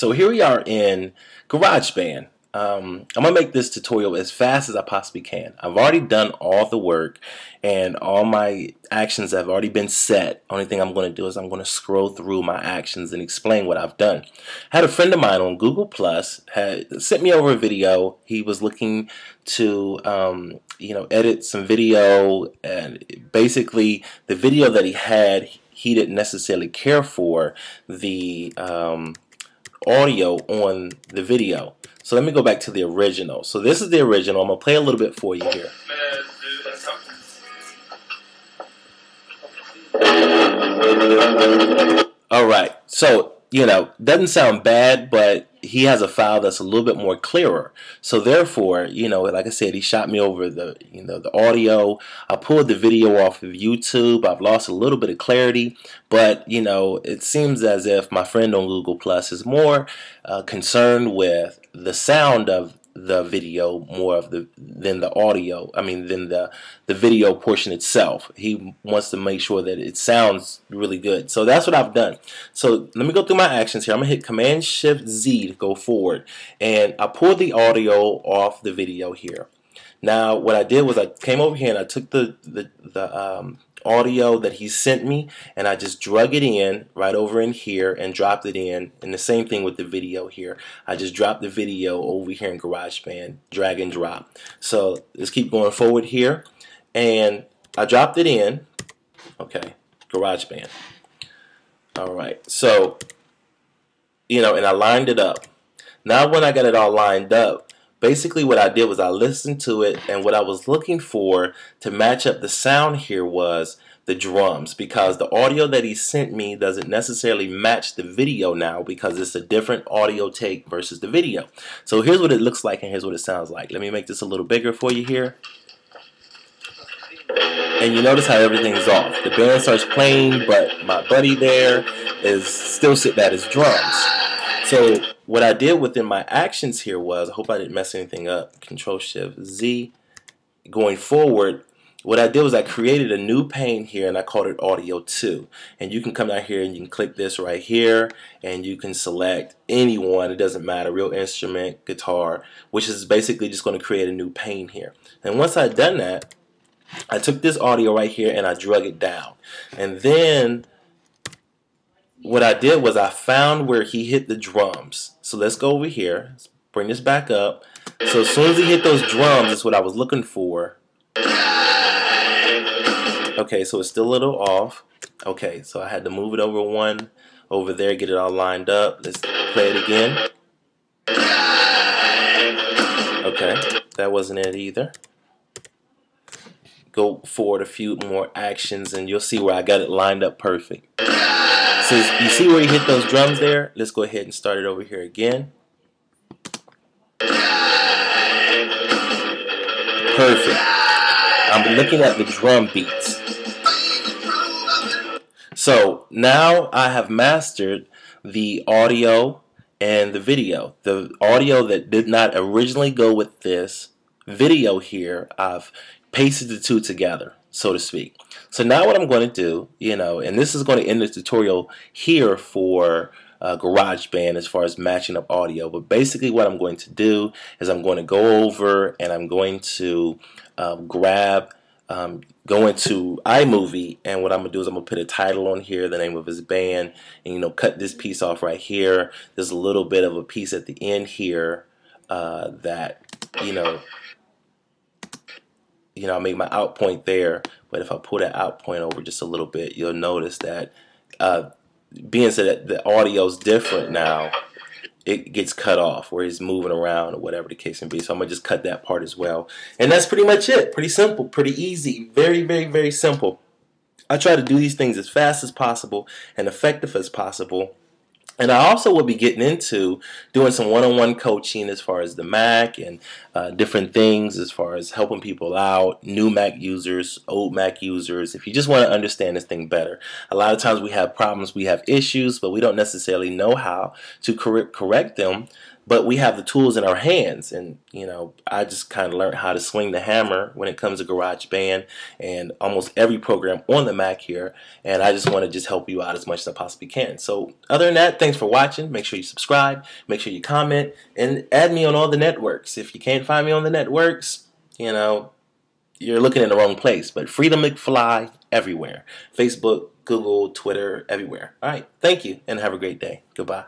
So here we are in GarageBand. I'm going to make this tutorial as fast as I possibly can. I've already done all the work and all my actions have already been set. Only thing I'm going to do is I'm going to scroll through my actions and explain what I've done. I had a friend of mine on Google Plus had sent me over a video. He was looking to edit some video, and basically the video that he had, he didn't necessarily care for the audio on the video. So let me go back to the original. So this is the original. I'm going to play a little bit for you here. Alright, so, doesn't sound bad, but he has a file that's a little bit more clearer. So therefore, like I said, he shot me over the, the audio. I pulled the video off of YouTube. I've lost a little bit of clarity, but, it seems as if my friend on Google Plus is more concerned with the sound of the video more of than the audio. I mean, than the video portion itself. He wants to make sure that it sounds really good. So that's what I've done. So let me go through my actions here. I'm gonna hit Command Shift Z to go forward, and I pulled the audio off the video here. Now what I did was I came over here and I took the audio that he sent me, and I just drug it in right over in here and dropped it in, and the same thing with the video here. I just dropped the video over here in GarageBand, drag and drop. So let's keep going forward here, and I dropped it in. Okay, GarageBand. Alright, so and I lined it up. Now when I got it all lined up, basically what I did was I listened to it, and what I was looking for to match up the sound here was the drums, because the audio that he sent me doesn't necessarily match the video now, because it's a different audio take versus the video. So here's what it looks like and here's what it sounds like. Let me make this a little bigger for you here. And you notice how everything's off. The band starts playing, but my buddy there is still sitting at his drums. So what I did within my actions here was, I hope I didn't mess anything up, Control Shift Z, going forward, what I did was I created a new pane here, and I called it Audio 2. And you can come down here and you can click this right here, and you can select anyone, it doesn't matter, real instrument, guitar, which is basically just going to create a new pane here. And once I've done that, I took this audio right here and I drug it down. And then what I did was I found where he hit the drums. So let's go over here. Let's bring this back up. So as soon as he hit those drums is what I was looking for. Okay, so it's still a little off. Okay, so I had to move it over one over there, get it all lined up. Let's play it again. Okay, that wasn't it either. Go forward a few more actions and you'll see where I got it lined up perfect. So you see where you hit those drums there? Let's go ahead and start it over here again. Perfect. I'm looking at the drum beats. So now I have mastered the audio and the video. The audio that did not originally go with this video here, I've pasted the two together, so to speak. So now what I'm going to do, and this is going to end the tutorial here for GarageBand as far as matching up audio, but basically what I'm going to do is I'm going to go over and I'm going to go into iMovie, and what I'm going to do is I'm going to put a title on here, the name of his band, and cut this piece off right here. There's a little bit of a piece at the end here that, I make my out point there, but if I pull that out point over just a little bit, you'll notice that being said that the audio's different now, it gets cut off where he's moving around or whatever the case may be. So I'm gonna just cut that part as well, and that's pretty much it. Pretty simple, pretty easy, very, very, very simple. I try to do these things as fast as possible and effective as possible. And I also will be getting into doing some one-on-one coaching as far as the Mac and different things as far as helping people out, new Mac users, old Mac users, if you just want to understand this thing better. A lot of times we have problems, we have issues, but we don't necessarily know how to correct them. but we have the tools in our hands. And, you know, I just kind of learned how to swing the hammer when it comes to GarageBand and almost every program on the Mac here. And I just want to just help you out as much as I possibly can. So other than that, thanks for watching. Make sure you subscribe, make sure you comment, and add me on all the networks. If you can't find me on the networks, you know, you're looking in the wrong place. But Freedom McFly everywhere. Facebook, Google, Twitter, everywhere. All right. Thank you and have a great day. Goodbye.